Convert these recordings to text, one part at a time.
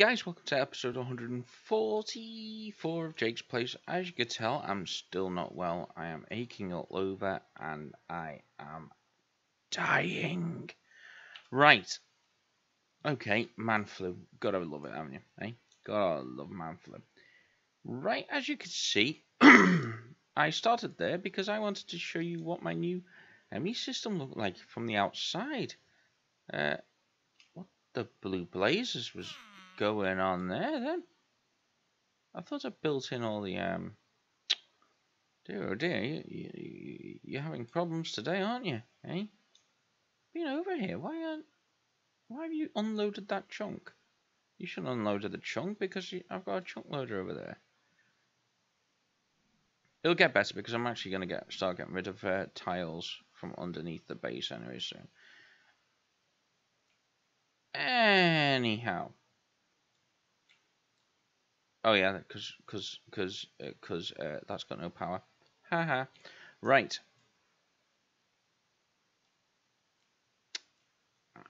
guys, welcome to episode 144 of Jake's Place. As you can tell, I'm still not well. I am aching all over and I am dying. Right. Okay, man flu. Gotta love it, haven't you? Eh? Gotta love man flu. Right, as you can see, I started there because I wanted to show you what my new ME system looked like from the outside. What the blue blazes was going on there then? I thought I built in all the dear oh dear, you're having problems today, aren't you? Eh? Been over here. Why have you unloaded that chunk? You shouldn't unload the chunk because I've got a chunk loader over there. It'll get better because I'm actually going to start getting rid of tiles from underneath the base anyway soon. Anyhow. Oh yeah, because that's got no power. Haha. Right.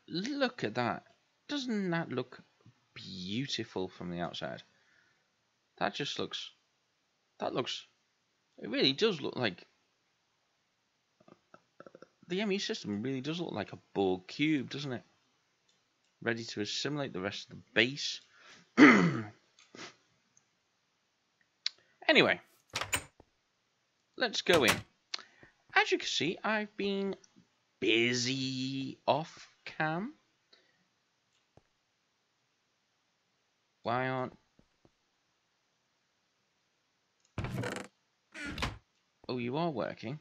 Look at that. Doesn't that look beautiful from the outside? That just looks. That looks. It really does look like. The ME system really does look like a ball cube, doesn't it? Ready to assimilate the rest of the base. Anyway, let's go in. As you can see, I've been busy off cam. Why aren't... Oh, you are working.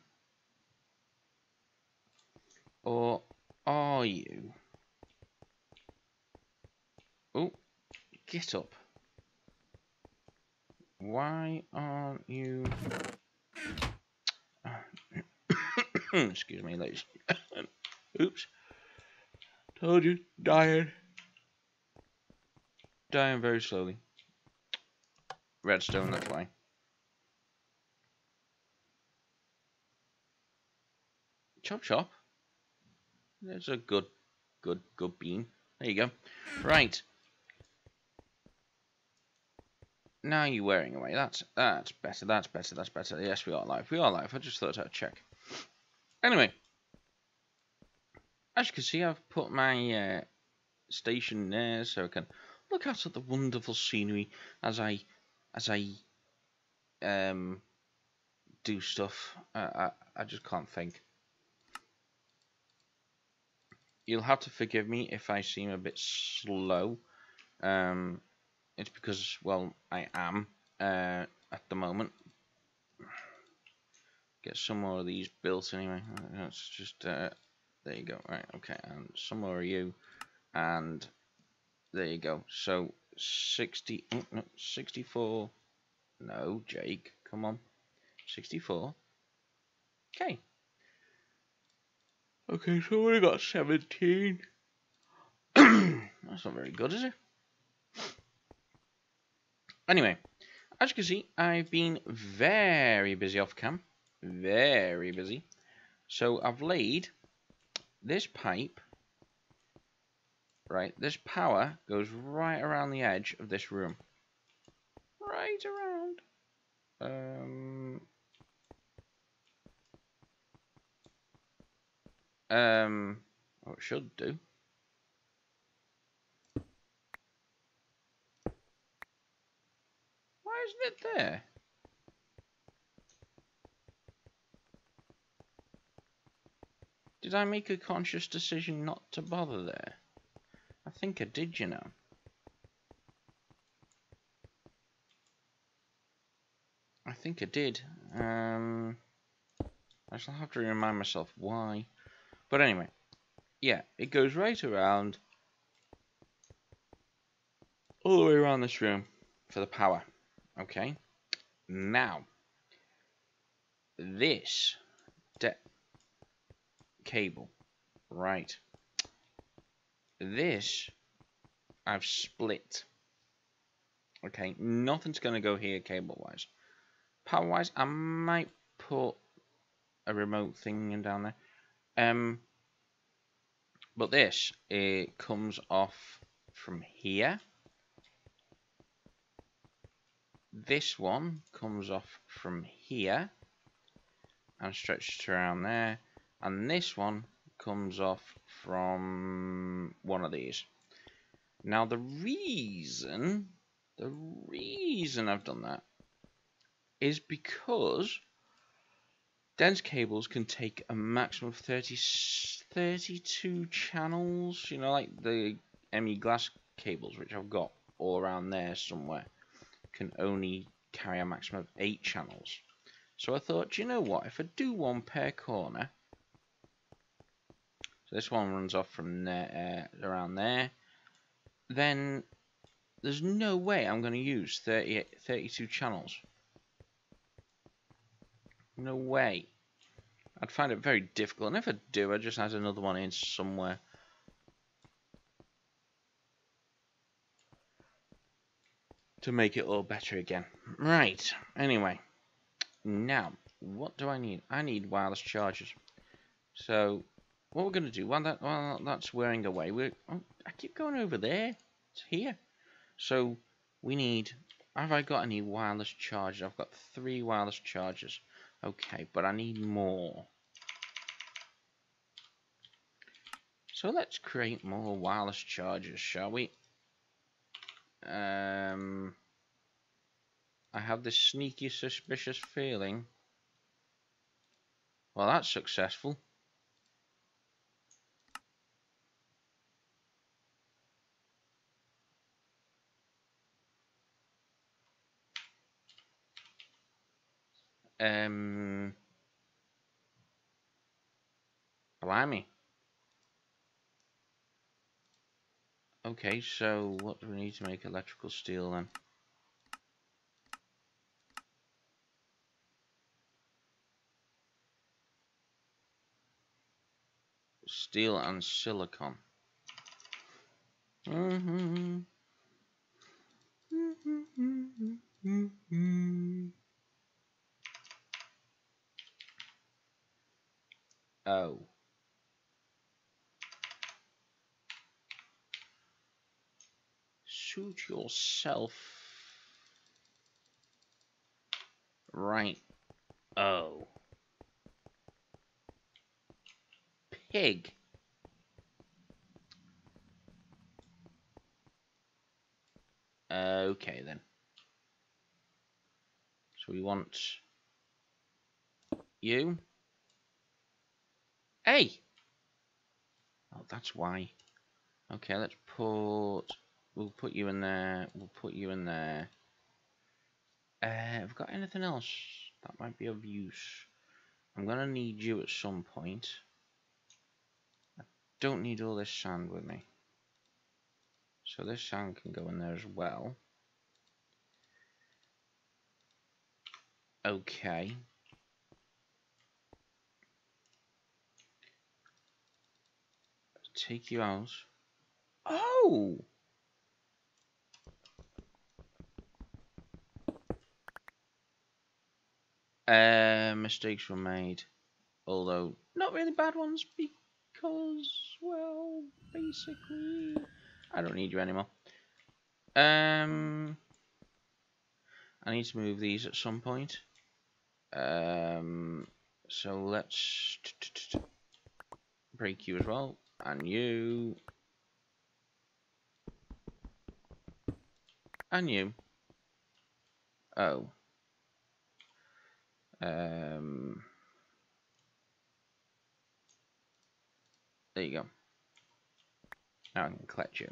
Or are you? Oh, get up. Why aren't you? Excuse me, ladies. Oops. Told you, dying. Dying very slowly. Redstone, that's why. Chop chop. There's a good bean. There you go. Right. Now you're wearing away. That's better. That's better. That's better. Yes, we are live. We are live. I just thought I'd check. Anyway, as you can see, I've put my station there so I can look out at the wonderful scenery as I do stuff. I just can't think. You'll have to forgive me if I seem a bit slow. It's because, well, I am at the moment. Get some more of these built anyway. That's just there you go. Right, okay, and some more of you, and there you go. So 64. No, Jake, come on, 64. Okay. Okay, so we got 17. That's not very good, is it? Anyway, as you can see, I've been very busy off cam. Very busy. So I've laid this pipe. Right, this power goes right around the edge of this room. Right around. Well, it should do. Isn't it there? Did I make a conscious decision not to bother there? I think I did, you know. I think I did. I shall have to remind myself why. But anyway, yeah, it goes right around, all the way around this room for the power. Okay, now, this cable, right, this I've split, okay, nothing's going to go here cable-wise. Power-wise, I might put a remote thing in down there, but this, it comes off from here, This one comes off from here and stretched around there, and this one comes off from one of these. Now the reason I've done that is because dense cables can take a maximum of 32 channels, you know, like the ME glass cables, which I've got all around there somewhere, can only carry a maximum of 8 channels. So I thought, you know what, if I do one per corner, so this one runs off from there, around there, then there's no way I'm going to use 32 channels. No way. I'd find it very difficult, and if I do, I just add another one in somewhere. To make it all better again. Right, anyway. Now, what do I need? I need wireless chargers. So, what we're going to do, while that's wearing away, I keep going over there. It's here. So, we need... Have I got any wireless chargers? I've got 3 wireless chargers. Okay, but I need more. So, let's create more wireless chargers, shall we? I have this sneaky, suspicious feeling. Well, that's successful. Blimey. Okay, so what do we need to make electrical steel then? Steel and silicon. Oh. Suit yourself. Right. Oh. Pig. Okay then. So we want you. Hey! Oh, that's why. Okay, let's put... We'll put you in there. We'll put you in there. Have we got anything else that might be of use? I'm going to need you at some point. I don't need all this sand with me. So this sand can go in there as well. Okay. Take you out. Oh! Mistakes were made. Although, not really bad ones because, well, basically, I don't need you anymore. I need to move these at some point. So let's break you as well. And you. And you. Oh. There you go. Now I can collect you.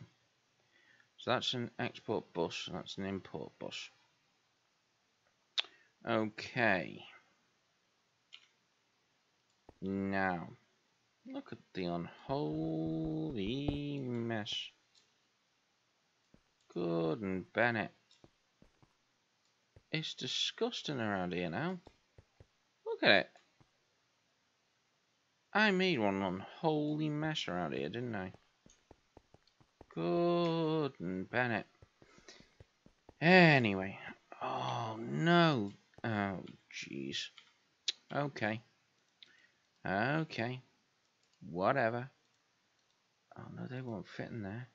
So that's an export bus, and that's an import bus. Okay. Now. Look at the unholy mess. Good and Bennett. It's disgusting around here now. Look at it. I made one unholy mess around here, didn't I? Good and Bennett. Anyway. Oh, no. Oh, jeez. Okay. Okay. Whatever. Oh no, they won't fit in there.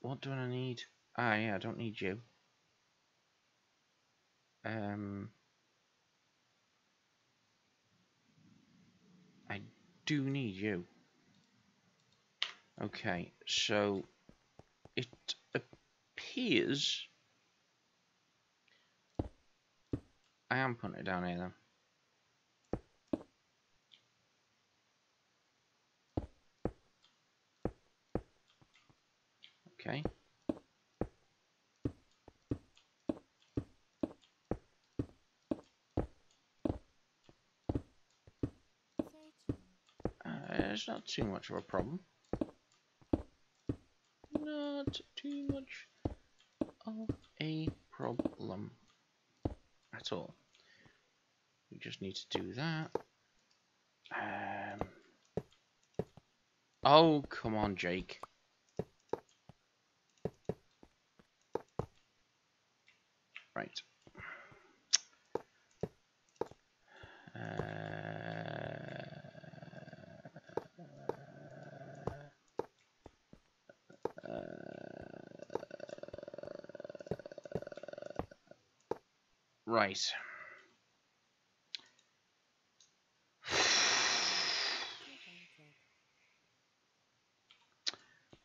What do I need? I don't need you. I do need you. Okay, so it appears I am putting it down here then. Okay. It's not too much of a problem. Not too much of a problem at all. We just need to do that. Oh, come on, Jake. Right. Right.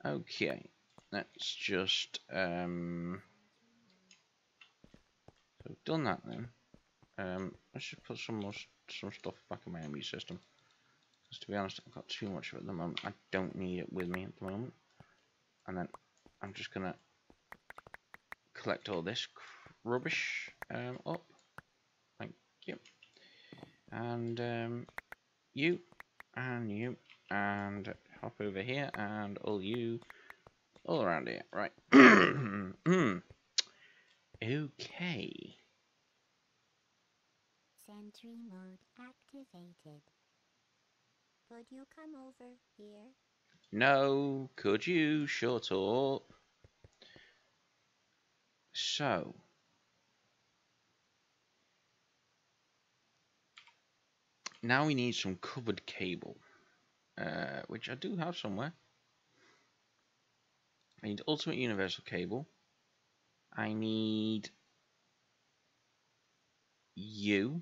Okay, let's just so we've done that then. Let's just put some more stuff back in my MU system. Because to be honest, I've got too much of it at the moment. I don't need it with me at the moment. And then I'm just gonna collect all this rubbish up. Thank you. And you and hop over here and all you all around here. Right. Okay. Sentry mode activated. Could you come over here? No, could you shut up? So now we need some covered cable, which I do have somewhere. I need ultimate universal cable. I need you.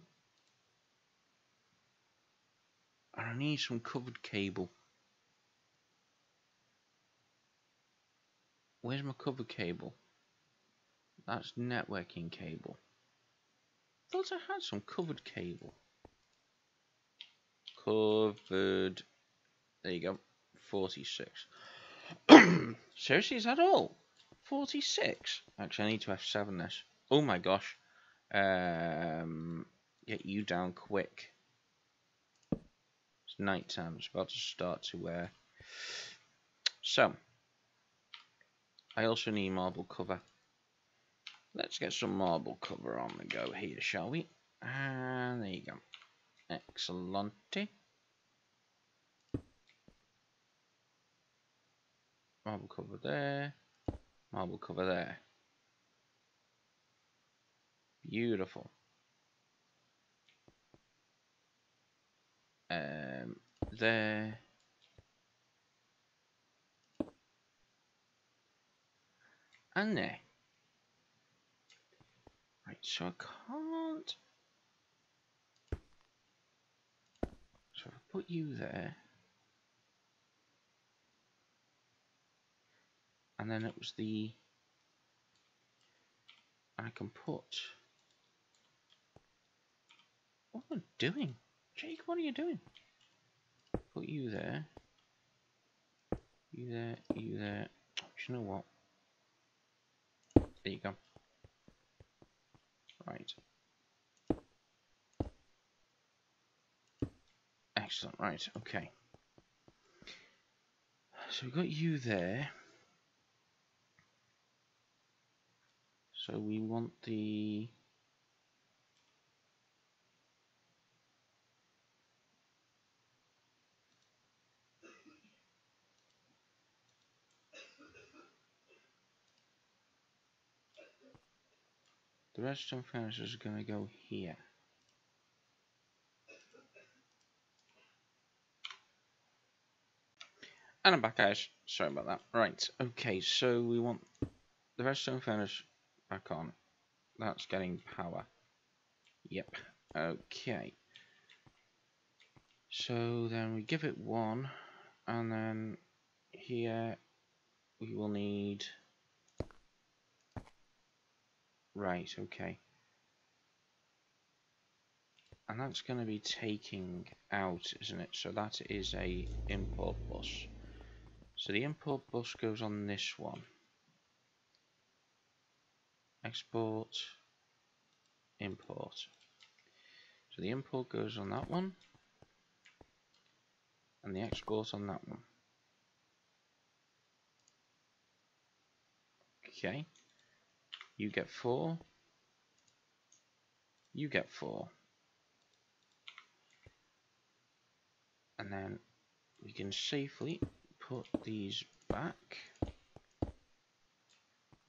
And I need some covered cable. Where's my covered cable? That's networking cable. I thought I had some covered cable. Covered, there you go, 46. Seriously, is that all? 46? Actually, I need to F7 this. Oh my gosh. Get you down quick. It's night time, it's about to start to wear. So, I also need marble cover. Let's get some marble cover on the go here, shall we? And there you go. Excellent. Marble cover there. Marble cover there. Beautiful. There. And there. Right, so I can't. So I'll put you there. And then it was the. I can put. What am I doing? Jake, what are you doing? Put you there. You there, you there. Oh, do you know what? There you go. Right. Excellent, right, okay. So we've got you there. So we want the. The redstone furnace is going to go here. And I'm back, guys. Sorry about that. Right, okay, so we want the redstone furnace back on. That's getting power. Yep, okay. So then we give it 1, and then here we will need... Right, okay. And that's going to be taking out, isn't it? So that is a import bus. So the import bus goes on this one. Export, import. So the import goes on that one, and the export on that one. Okay. You get 4. You get 4. And then we can safely put these back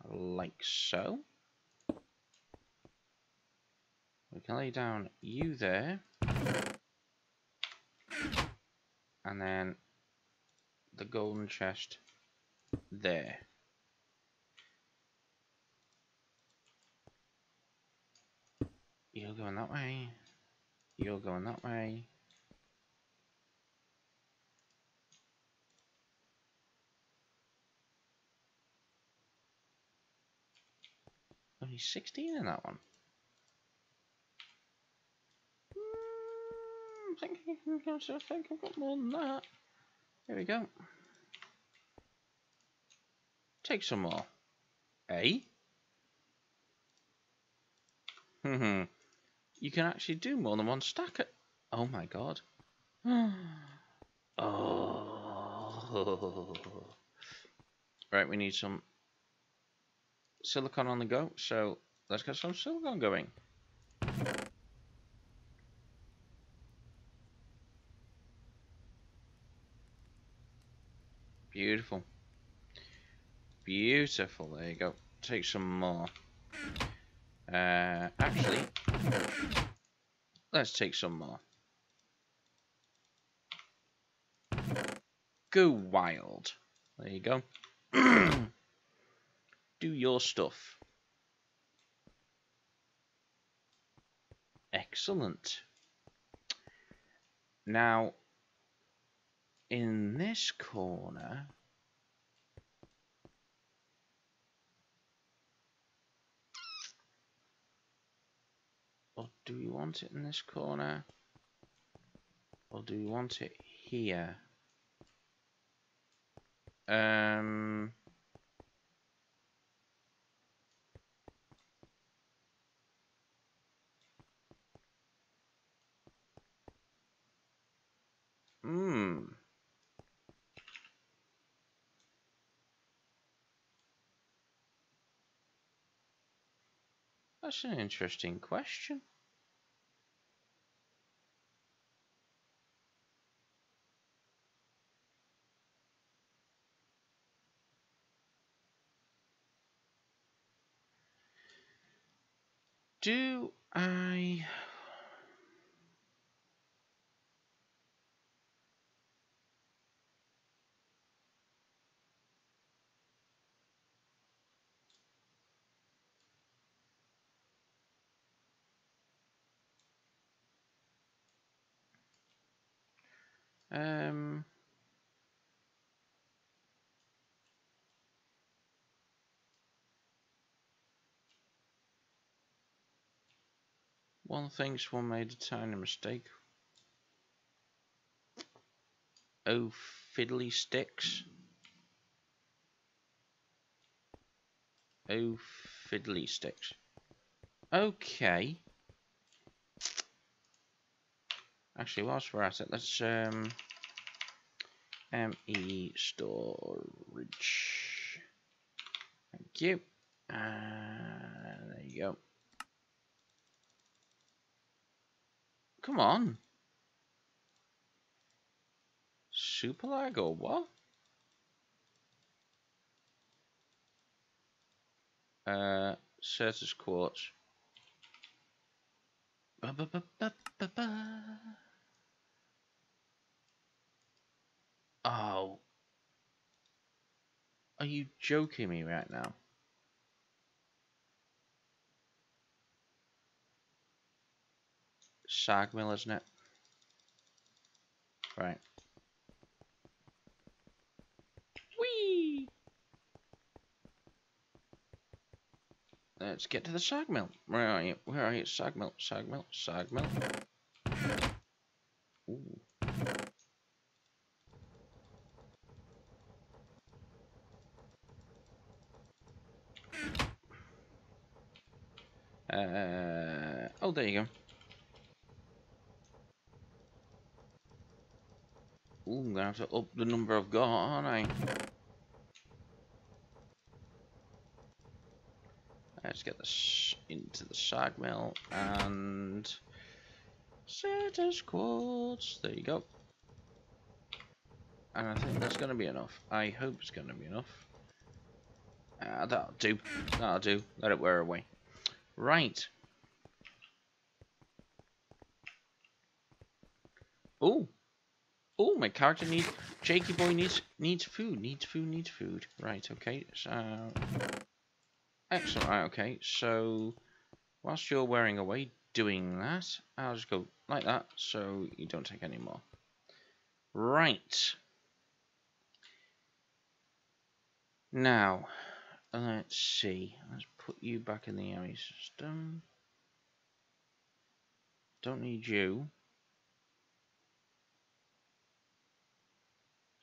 like so. We can lay down you there, and then the golden chest there. You're going that way, you're going that way. Only 16 in that one. I think I've got more than that. Here we go. Take some more. Eh? You can actually do more than one stack. Oh my god. Oh. Right, we need some silicon on the go, so let's get some silicon going. Beautiful. Beautiful, there you go. Take some more. Actually, let's take some more. Go wild. There you go. Do your stuff. Excellent. Now, in this corner, or do we want it in this corner, or do we want it here? That's an interesting question. Do I... One thinks one made a tiny mistake. Oh, fiddly sticks. Oh, fiddly sticks. Okay. Actually, whilst we're at it, let's ME storage. Thank you. There you go. Come on. Super lag or what? Certus quartz. Ba ba ba ba ba ba. Oh. Are you joking me right now? shag mill, isn't it? Right. Whee! Let's get to the shag mill. Where are you? Where are you? Shag mill, shag mill, shag mill. Ooh. Oh, there you go. Ooh, I'm gonna have to up the number I've got, aren't I? Let's get this into the shag mill and set as quartz. There you go. And I think that's gonna be enough. I hope it's gonna be enough. That'll do. That'll do. Let it wear away. Right. Oh, oh! My character needs. Jakey boy needs food. Needs food. Needs food. Right. Okay. So excellent. Right, okay. So whilst you're wearing away doing that, I'll just go like that, so you don't take any more. Right. Now, let's see. Let's put you back in the army system. Don't need you.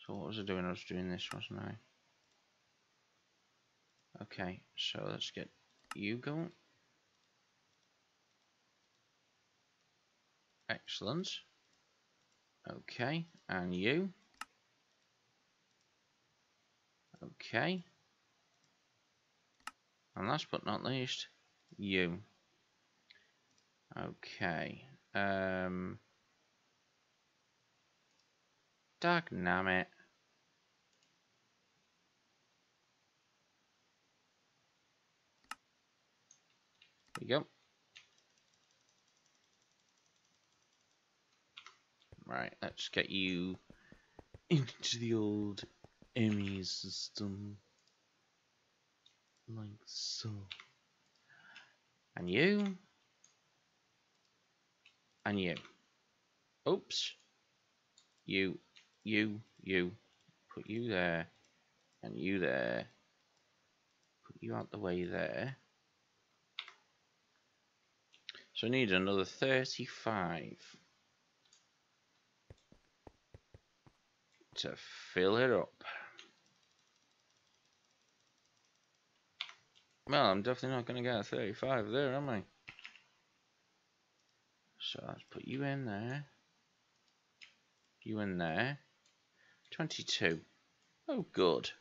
So what was I doing? I was doing this, wasn't I? Okay, so let's get you going. Excellent. Okay, and you. Okay. And last but not least, you. Okay. Dagnammit. There you go. Right, let's get you into the old ME system. Like so. And you. And you. Oops. You. You. You. Put you there. And you there. Put you out the way there. So I need another 35. To fill it up. Well, I'm definitely not going to get a 35 there, am I? So let's put you in there. You in there. 22. Oh, good.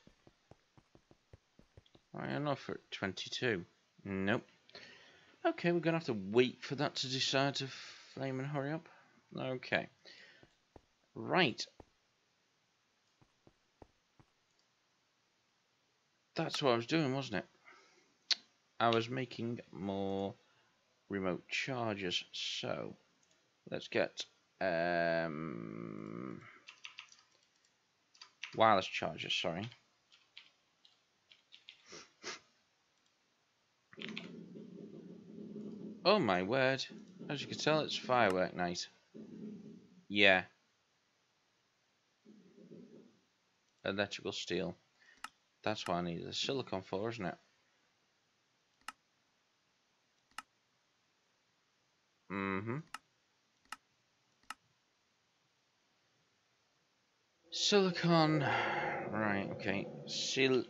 Right, enough for 22. Nope. Okay, we're going to have to wait for that to decide to flame and hurry up. Okay. Right. That's what I was doing, wasn't it? I was making more remote charges, so let's get wireless charges, sorry. Oh my word, as you can tell it's firework night. Yeah. Electrical steel. That's what I need the silicon for, isn't it? Mm-hmm. Silicon. Right, okay. Silicon.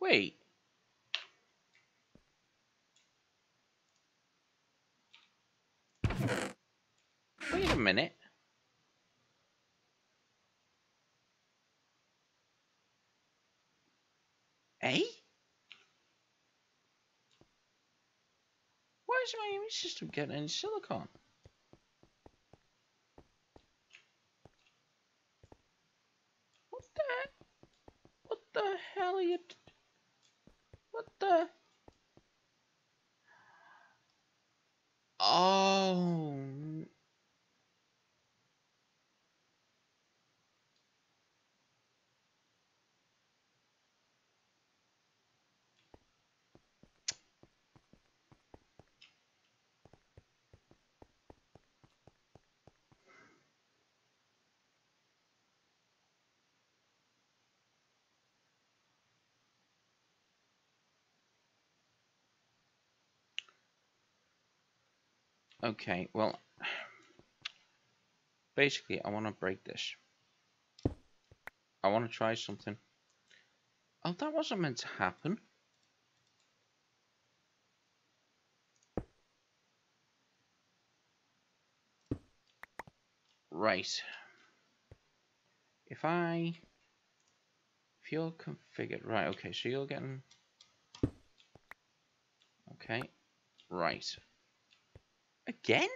Wait. Wait a minute. Eh? Why is my immune system getting any silicon? What the heck? What the hell are you? What the? Oh. Okay, well, basically I want to break this. I want to try something. Oh, that wasn't meant to happen. Right. If you're configured, right, okay, so you're getting, okay, right. Again?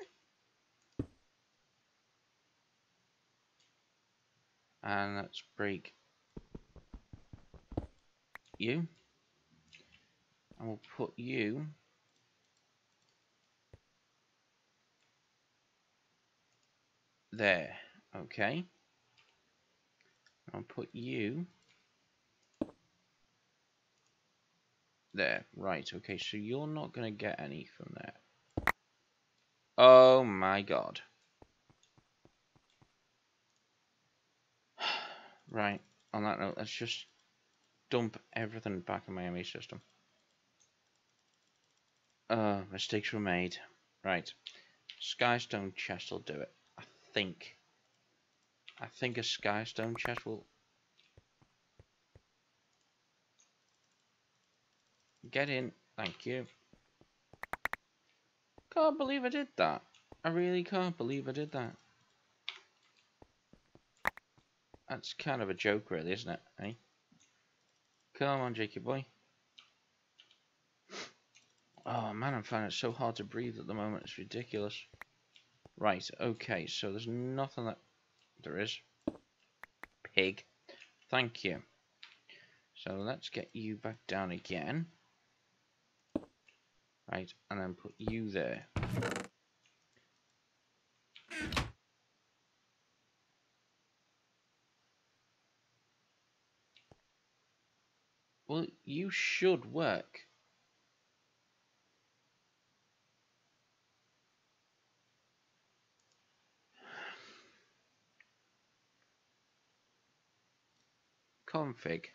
And let's break you. And we'll put you there. Okay. I'll put you there. Right, okay, so you're not gonna get any from there. Oh my god. Right, on that note, let's just dump everything back in my ME system. Mistakes were made. Right. Skystone chest will do it, I think. I think a skystone chest will get in. Thank you. Can't believe I did that. I really can't believe I did that. That's kind of a joke, really, isn't it? Eh? Come on, Jakey boy. Oh man, I'm finding it so hard to breathe at the moment. It's ridiculous. Right. Okay. So there's nothing that there is. Pig. Thank you. So let's get you back down again. Right, and then put you there. Well, you should work. Config.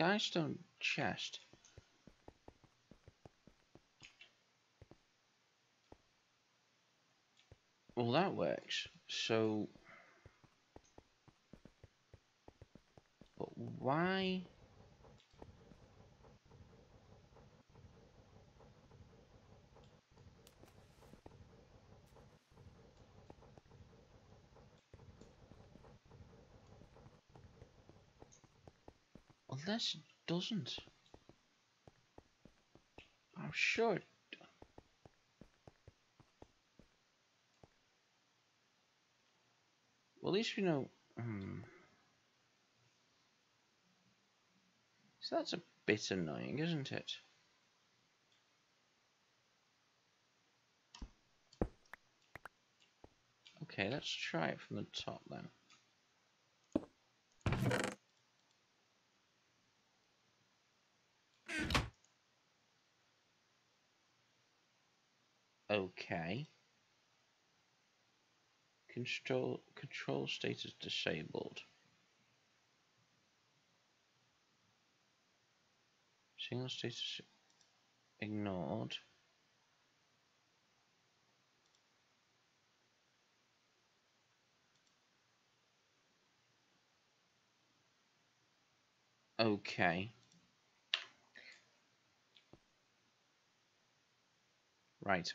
Skystone chest. Well, that works. So, but why? Unless it doesn't. I'm sure. Well, at least we know. So that's a bit annoying, isn't it? Okay, let's try it from the top then. Okay. Control status disabled. Single status ignored. Okay. Right.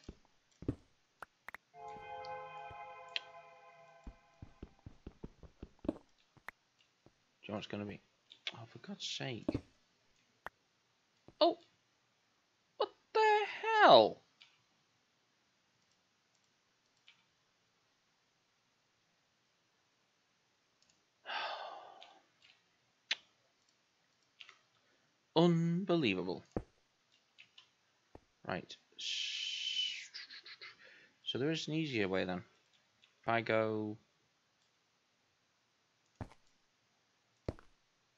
You know what it's going to be? Oh, for God's sake. Oh! What the hell? Unbelievable. Right. So there is an easier way then. If I go...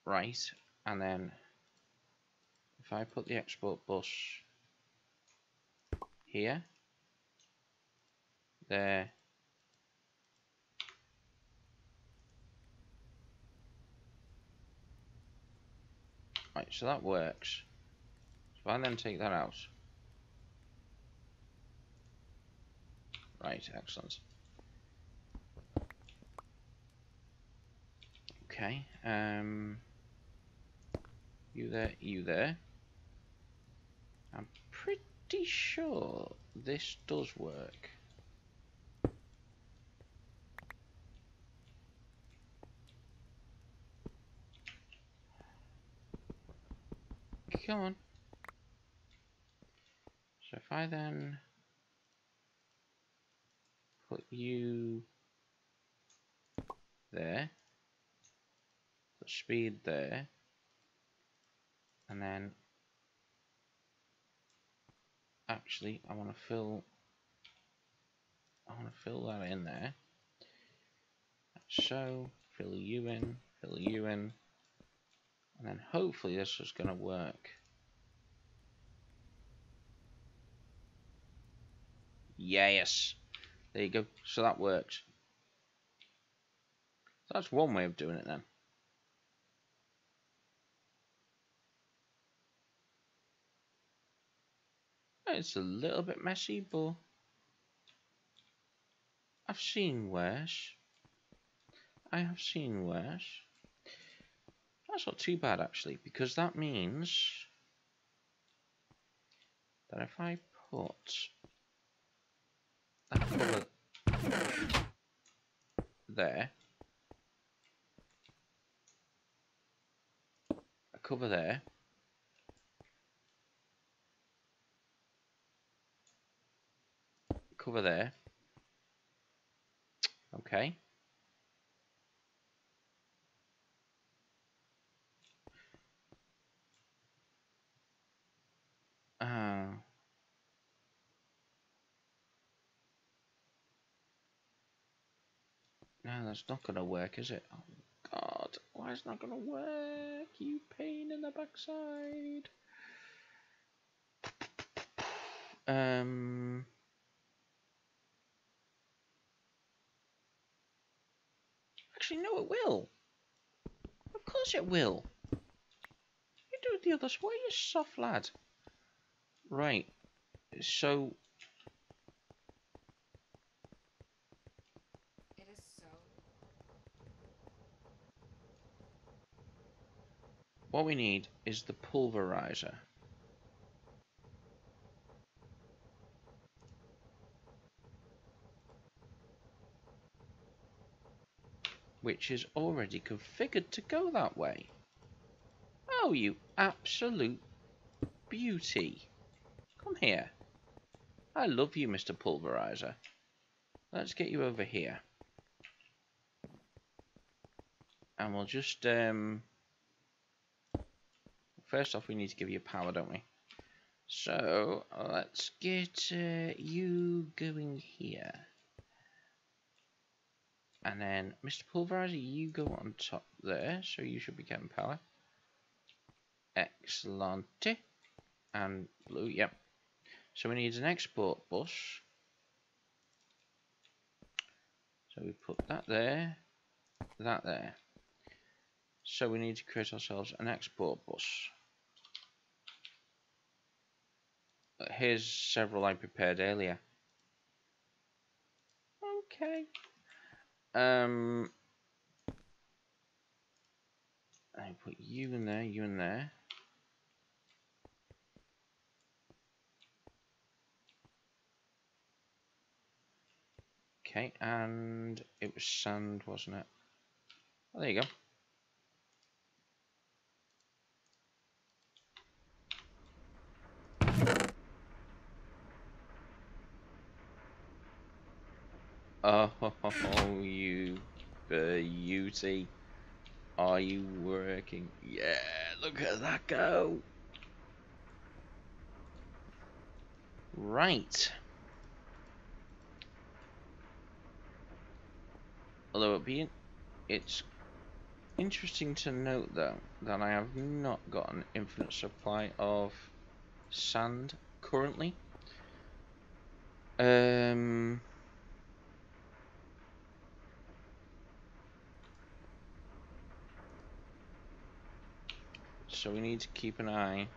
right, and then if I put the export bus here, there, Right, so that works. If I then take that out. Right, excellent. Okay, you there, you there. I'm pretty sure this does work. Come on. So if I then put you there, the speed there, and then actually I want to fill that in there. So fill you in, and then hopefully this is going to work. Yes, there you go. So that works. So that's one way of doing it then. It's a little bit messy, but I've seen worse. That's not too bad actually, because that means that if I put that color there, a cover there, cover there, okay, no, that's not going to work, is it? Oh god, why is it not going to work, you pain in the backside? Actually, no, it will. Of course it will. You do it the other way, you soft lad. Right. So. It is so. What we need is the pulverizer. Which is already configured to go that way. Oh, you absolute beauty. Come here. I love you, Mr. Pulverizer. Let's get you over here. And we'll just... first off, we need to give you power, don't we? So, let's get you going here. And then, Mr. Pulverizer, you go on top there, so you should be getting power. Excellent. And blue, yep. So we need an export bus. So we put that there, that there. So we need to create ourselves an export bus. Here's several I prepared earlier. Okay. I put you in there, you in there. Okay, and it was sand, wasn't it? Well, there you go. Oh, you beauty. Are you working? Yeah, look at that go. Right. Although it's interesting to note though that I have not got an infinite supply of sand currently. so we need to keep an eye.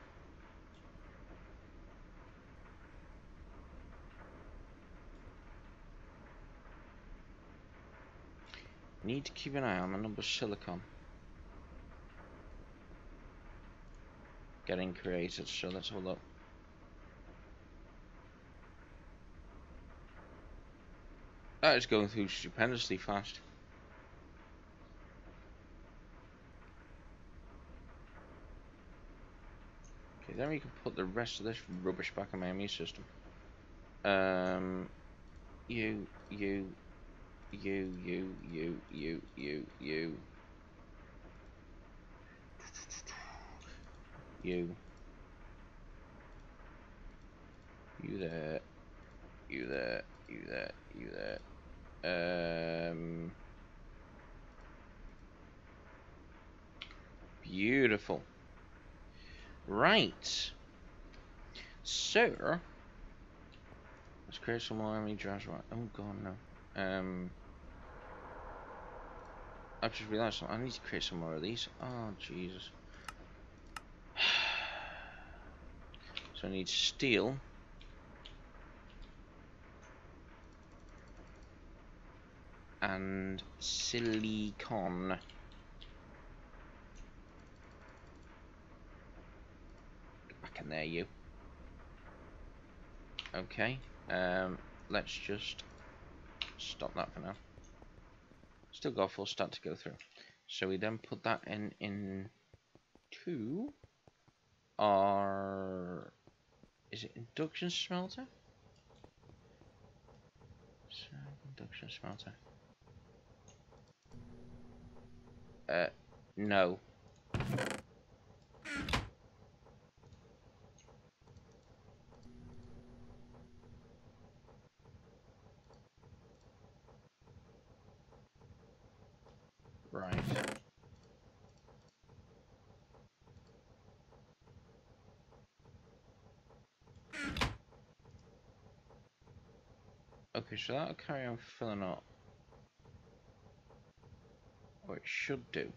Need to keep an eye on the number of silicon getting created, so let's have a look. That is going through stupendously fast. Okay, then we can put the rest of this rubbish back in my ME system. You there. Beautiful. Right. So let's create some more ME drives. Right. Oh god, no. I just realised I need to create some more of these. Oh Jesus! So I need steel. And silicon. Get back in there, you. Okay. Let's just stop that for now. Still got a full stack to go through. So we then put that in to our, is it induction smelter? So induction smelter. No. Right. Okay, so that'll carry on filling up. Or it should do,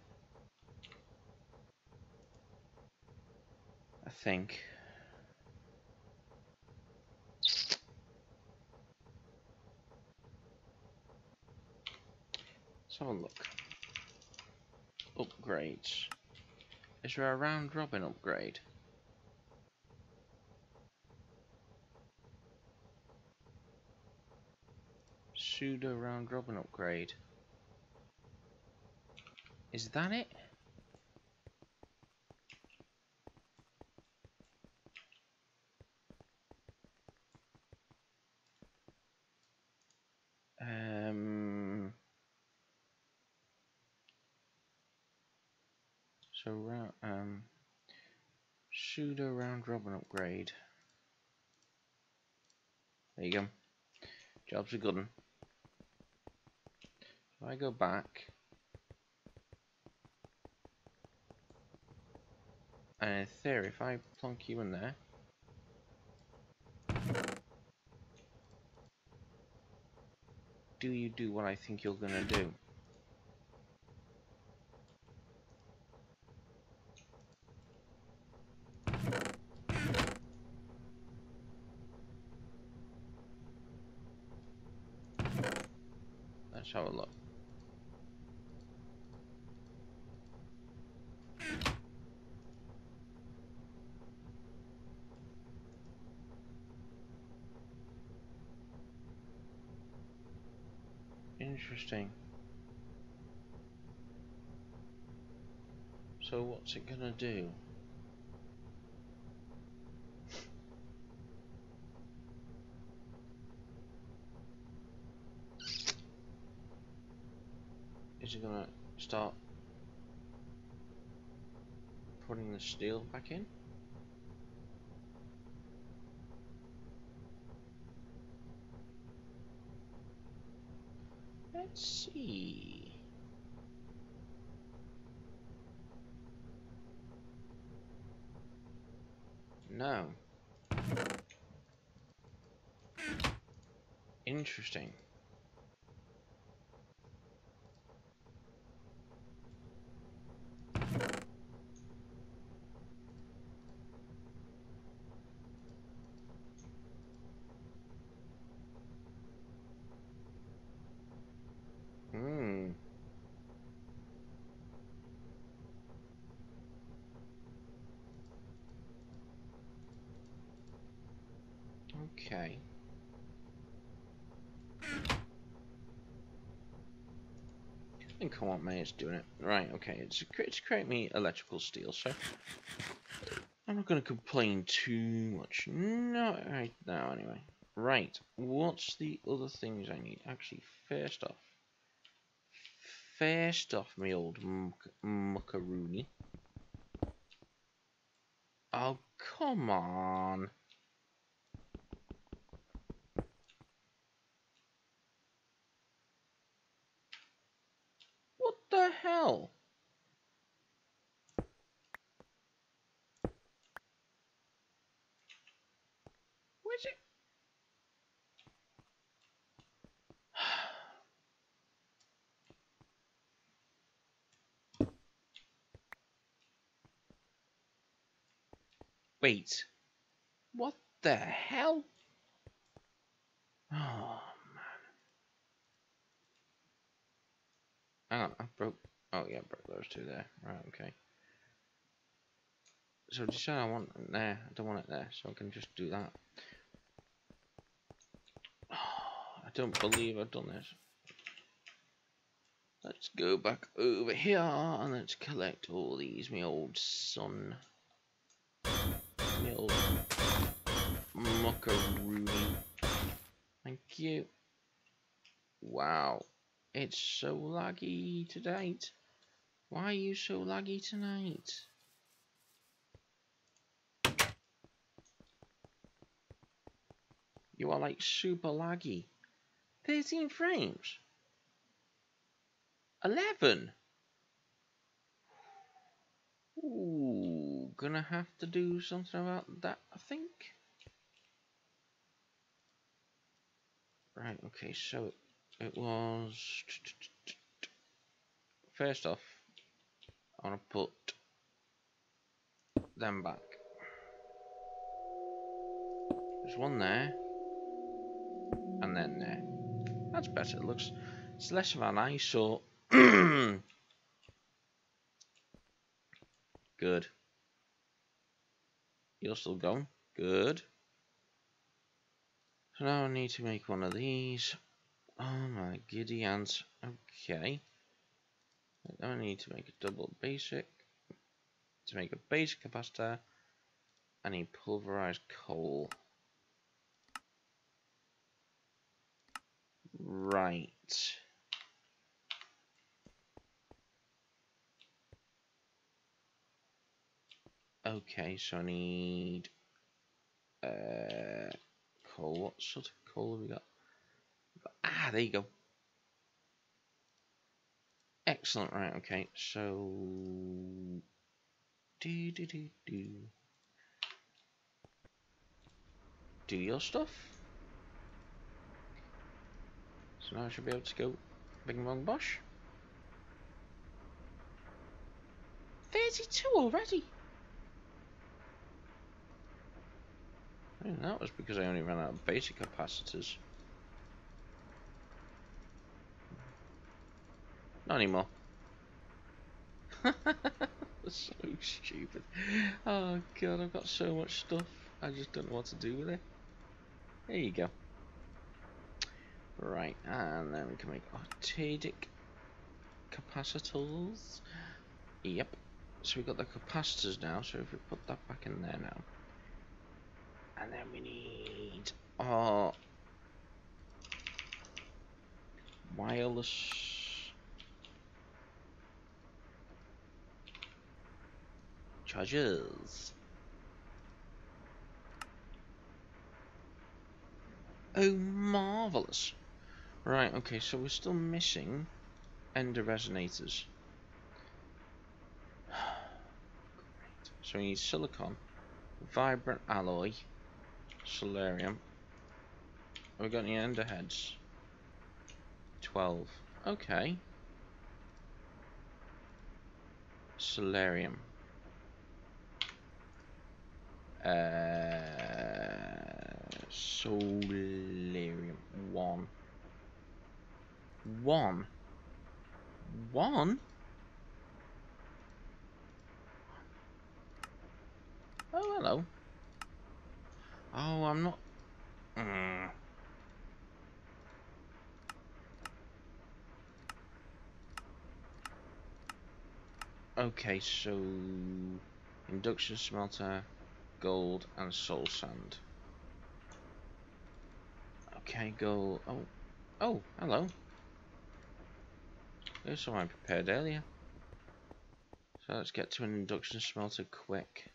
I think. Let's have a look. Upgrades. Is there a round robin upgrade? Pseudo round robin upgrade. Is that it? So pseudo round robin upgrade. There you go. Jobs are good 'un. So I go back. And in theory, if I plonk you in there, do you do what I think you're gonna do? Let's have a look. Interesting. So what's it gonna do? Is it gonna start putting the steel back in? Let's see. No. Interesting. Okay. I think I want me is doing it. Right, okay, it's create me electrical steel, so I'm not going to complain too much. Not right now, anyway. Right, what's the other things I need? Actually, first off, me old macaroni. Oh, come on. What the hell? Where's it? Wait, what the hell? Oh, man. Hang on, I broke... Oh, yeah, I broke those two there. Right, okay. So, decide I want it there. I don't want it there, so I can just do that. Oh, I don't believe I've done this. Let's go back over here, and let's collect all these, me old son. Little macaroni. Thank you. Wow. It's so laggy tonight. Why are you so laggy tonight? You are like super laggy. 13 frames. 11. Ooh, gonna have to do something about that, I think. Right, okay, so it was... First off, I want to put them back. There's one there, and then there. That's better, it looks... It's less of an eyesore. Good. You're still going. Good. So now I need to make one of these. Oh my giddy ants. Okay. Now I need to make a double basic. To make a basic capacitor, I need pulverized coal. Right. Okay, so I need coal. What sort of coal have we got? Ah, there you go. Excellent. Right. Okay. So do your stuff. So now I should be able to go bing bong bosh. 32 already. And that was because I only ran out of basic capacitors. Not anymore. That's so stupid. Oh god, I've got so much stuff. I just don't know what to do with it. There you go. Right, and then we can make arcadic capacitors. Yep. So we've got the capacitors now, so if we put that back in there now. And then we need our wireless chargers. Oh, marvelous! Right, okay, so we're still missing ender resonators. Great. So we need silicon, vibrant alloy. Solarium. Have we got any underheads? 12. Okay. Solarium. Solarium. One? Oh, hello. Oh, I'm not Okay, so induction smelter, gold, and soul sand. Okay, gold. Oh, hello. There's something I prepared earlier. So let's get to an induction smelter quick.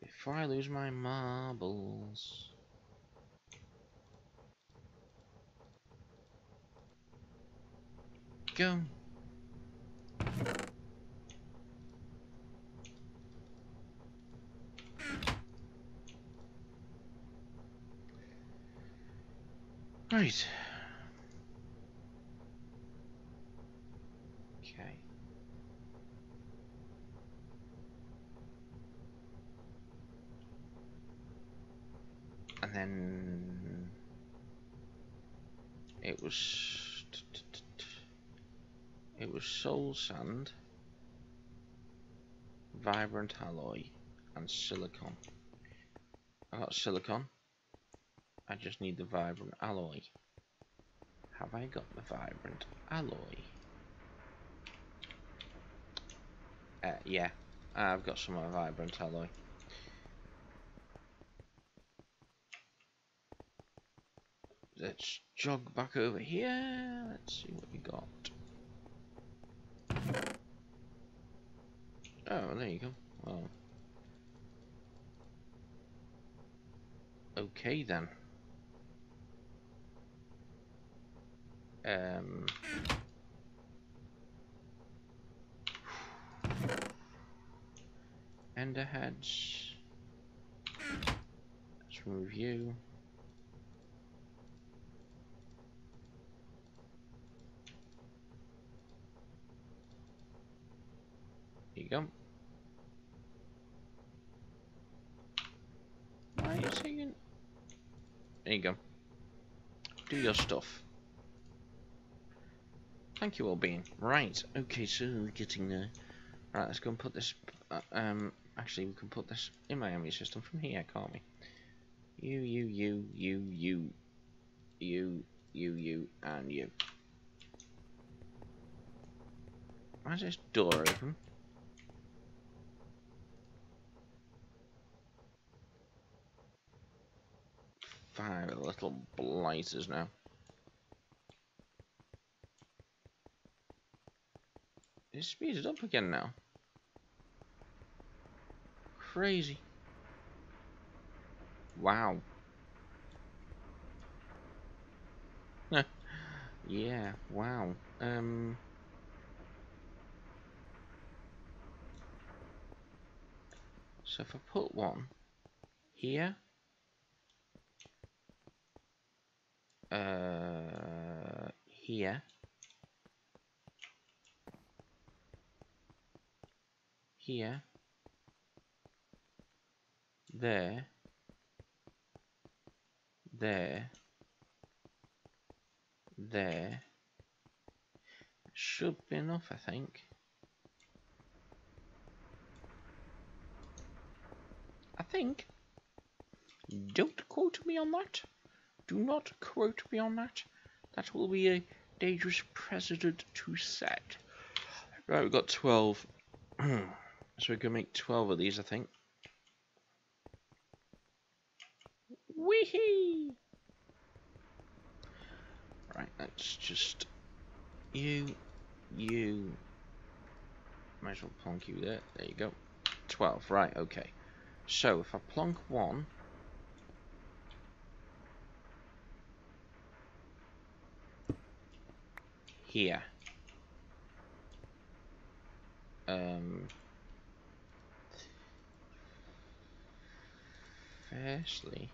Before I lose my marbles. Go. Right. Okay. And then it was soul sand, vibrant alloy, and silicon. I got silicon. I just need the vibrant alloy. Have I got the vibrant alloy? Yeah, I've got some of the vibrant alloy. Let's jog back over here. Let's see what we got. Oh, there you go. Well, okay then. Enderheads. Let's remove you. There you go. Why are you singing? There you go. Do your stuff. Thank you, Albin. Right, okay, so we're getting there. Right, let's go and put this. Actually, we can put this in my ammo system from here, can't we? You, and you. Why is this door open? Five little blighters now. It's speeded up again now. Crazy. Wow. Yeah, wow. So if I put one here, here. Here, there, should be enough, I think. Don't quote me on that. Do not quote me on that. That will be a dangerous precedent to set. Right, we've got 12. So we can make 12 of these, I think. Weehee! Right, let's just... You... Might as well plonk you there. There you go. 12, right, okay. So, if I plonk one... Here. Firstly,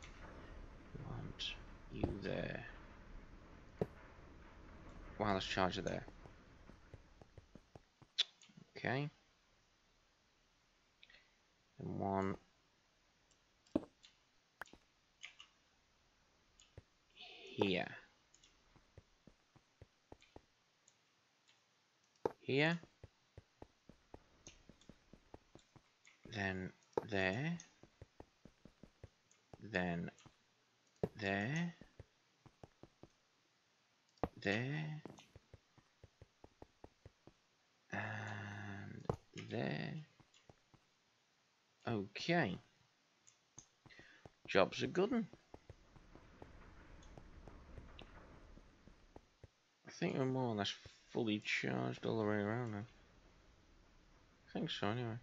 we want you there. Wireless charger there. Okay. And one here. Here. Then there. then there, there, and there. Okay. Job's a good one. I think we're more or less fully charged all the way around now. I think so anyway.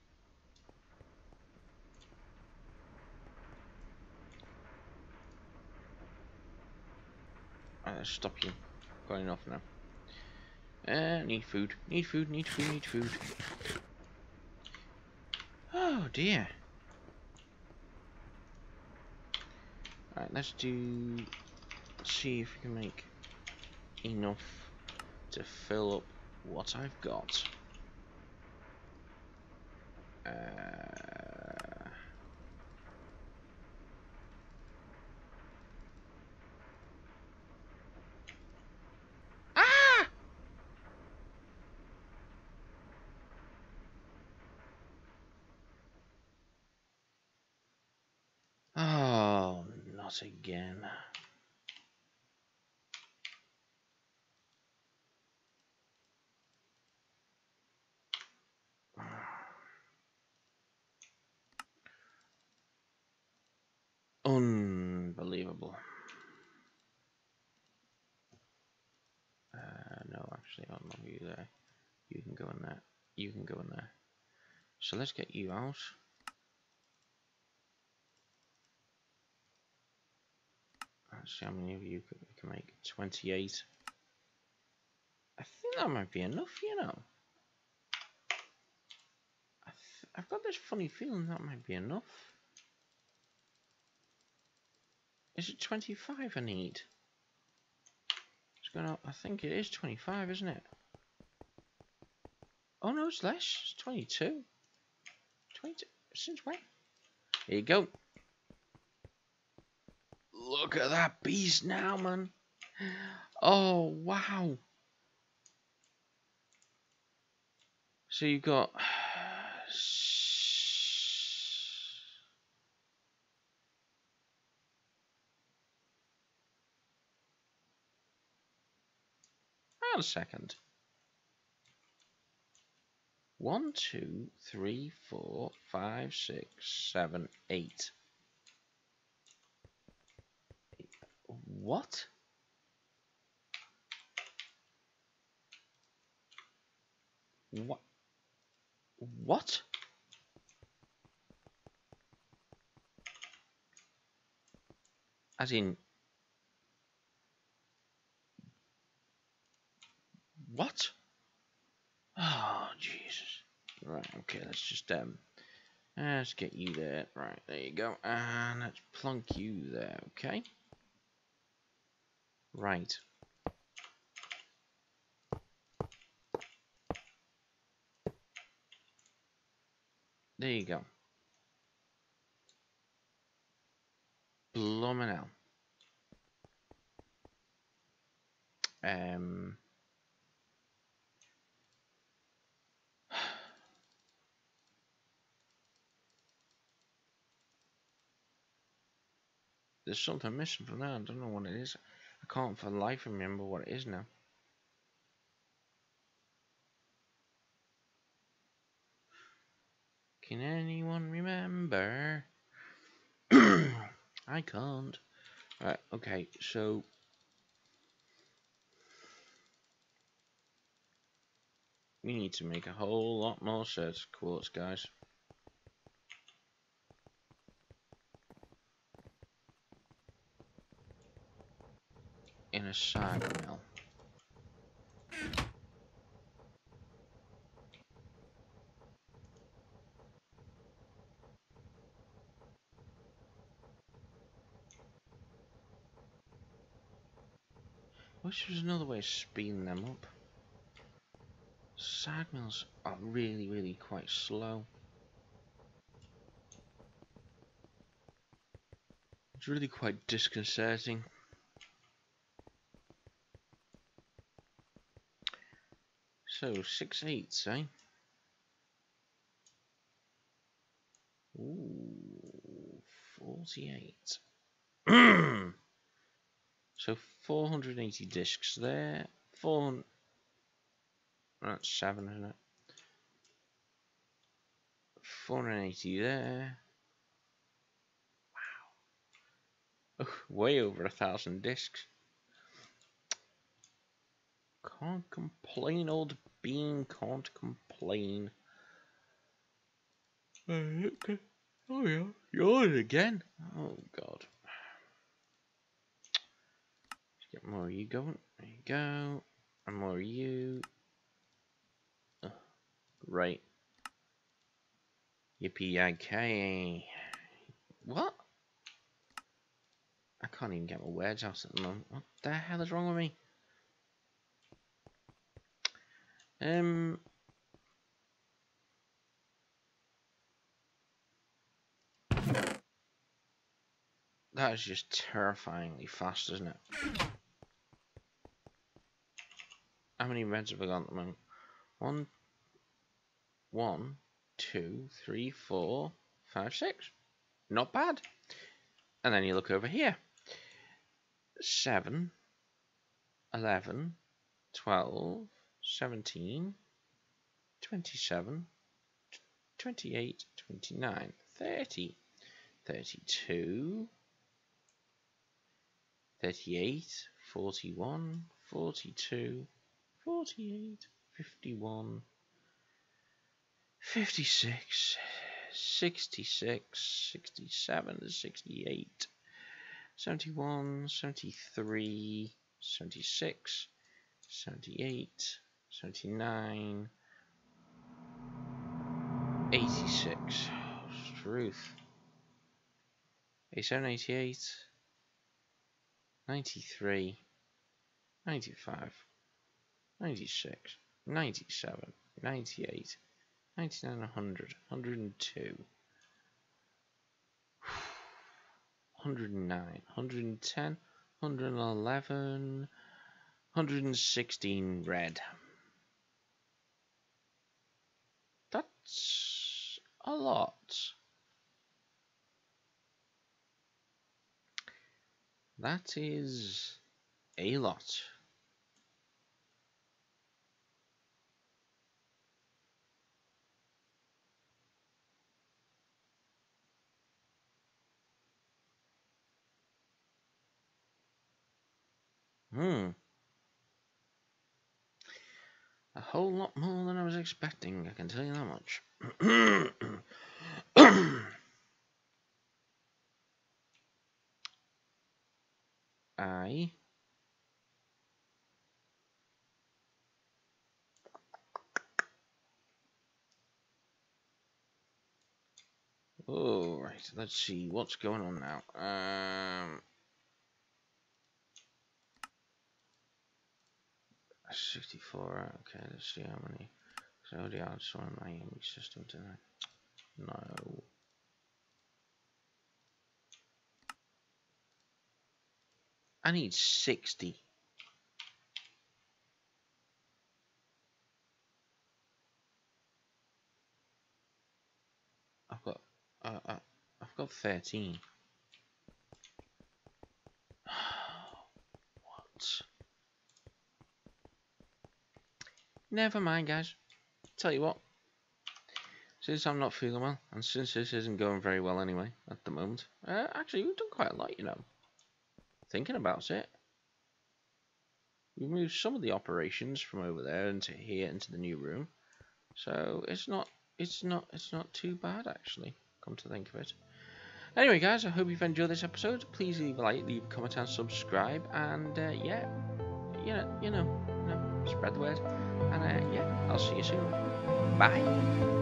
Let's stop you. Got enough now. Need food. Need food, need food, need food. Oh dear. Alright, let's see if we can make enough to fill up what I've got. Again. Unbelievable. No, actually, I'll not you there. You can go in there. You can go in there. So let's get you out. Let's see how many of you can make 28. I think that might be enough, you know. I've got this funny feeling that might be enough. Is it 25 I need? It's gonna. I think it is 25, isn't it? Oh no, it's less. It's 22. 22. Since when? Here you go. Look at that beast now, man. Oh, wow. So you've got... Hang on a second. 1, 2, 3, 4, 5, 6, 7, 8. What? What? What? As in... What? Oh, Jesus. Right, okay, let's just, let's get you there. Right, there you go. And let's plonk you there, okay? Right. There you go. Bloomin' hell. There's something missing from that. I don't know what it is. I can't for the life remember what it is now. Can anyone remember? I can't. Right, okay, so we need to make a whole lot more sets of quartz, guys. In a cider mill. Wish there was another way of speeding them up. Cider mills are really, really quite slow. It's really quite disconcerting. So 6/8, eh? Ooh, 48. So 480 discs there. 400. That's 7, isn't it? 480 there. Wow. Oh, way over 1,000 discs. Can't complain, old bean. Can't complain. Okay. Oh yeah, yawn again. Oh god. Let's get more of you going. There you go. And more of you. Oh, right. Yippee-yay-kay. What? I can't even get my words out at the moment. What the hell is wrong with me? That is just terrifyingly fast, isn't it? How many reds have I got at the moment? 1, 2, 3, 4, 5, 6. Not bad. And then you look over here. 7, 11, 12, 17, 27, 28, 29, 30, 32, 38, 41, 42, 43, 74, 75, 76, 77, 78, 71, 73, 76, 78, 79, 86. Oh, truth. 87, 88, 93, 95, 96, 97, 98, 99, 100, 102, 109, 110, 111, 116 red. That's a lot. That is a lot. A whole lot more than I was expecting, I can tell you that much. Alright, let's see what's going on now. $64, okay, let's see how many. So the odds are on my Miami system tonight. No. I need 60. I've got 13. What? Never mind, guys. Tell you what. Since I'm not feeling well, and since this isn't going very well anyway at the moment, actually we've done quite a lot, you know. Thinking about it, we've moved some of the operations from over there into here into the new room, so it's not too bad actually. Come to think of it. Anyway, guys, I hope you've enjoyed this episode. Please leave a like, leave a comment, and subscribe. And yeah, you know. Spread the word, and yeah, I'll see you soon. Bye.